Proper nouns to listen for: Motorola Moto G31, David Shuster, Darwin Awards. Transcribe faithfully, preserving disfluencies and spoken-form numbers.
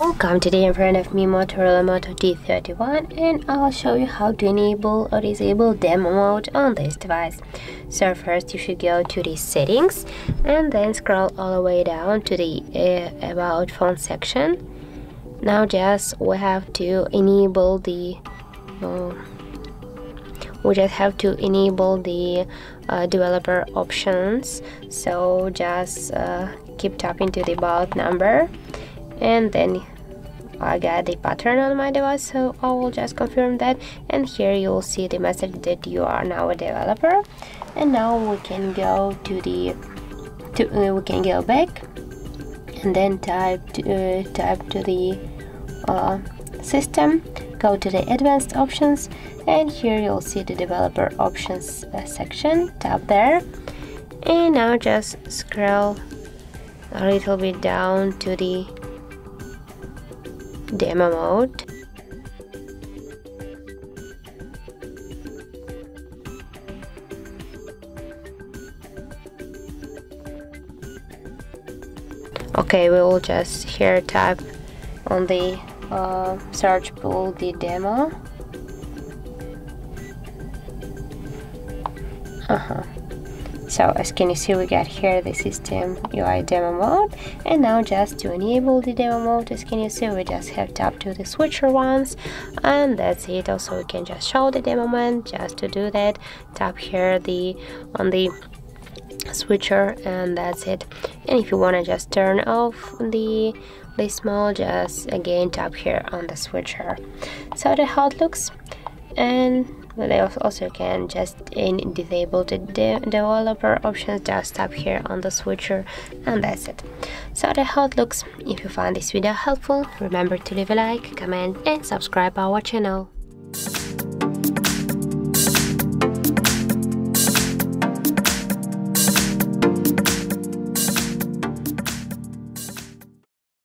Welcome, today in front of me Motorola Moto G thirty-one, and I'll show you how to enable or disable demo mode on this device. So first you should go to the settings and then scroll all the way down to the uh, about phone section. Now just we have to enable the uh, we just have to enable the uh, developer options. So just uh, keep tapping to the baud number, and then I got the pattern on my device, so I will just confirm that, and here you will see the message that you are now a developer. And now we can go to the to, uh, we can go back and then type to, uh, type to the uh, system, go to the advanced options, and here you'll see the developer options uh, section. Tap there, and now just scroll a little bit down to the demo mode. Okay, we will just here type on the uh, search pool the demo. Uh-huh. So as can you see, we got here the system U I demo mode, and now just to enable the demo mode, as can you see, we just have tapped to the switcher once, and that's it. Also we can just show the demo mode. Just to do that, tap here the on the switcher, and that's it. And if you want to just turn off the this mode, just again tap here on the switcher. So that's how it looks. And they also can just in disable the de developer options. Just tap here on the switcher, and that's it. So that's how it looks. If you found this video helpful, remember to leave a like, comment and subscribe our channel.